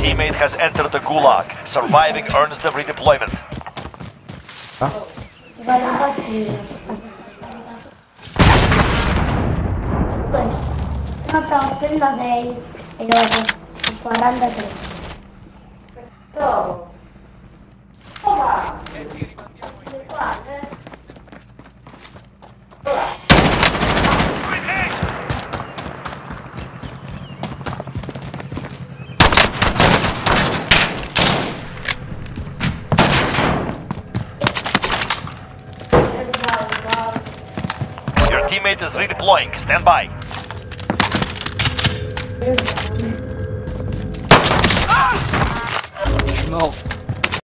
teammate has entered the gulag. Surviving earns them redeployment. Teammate is redeploying. Stand by. No.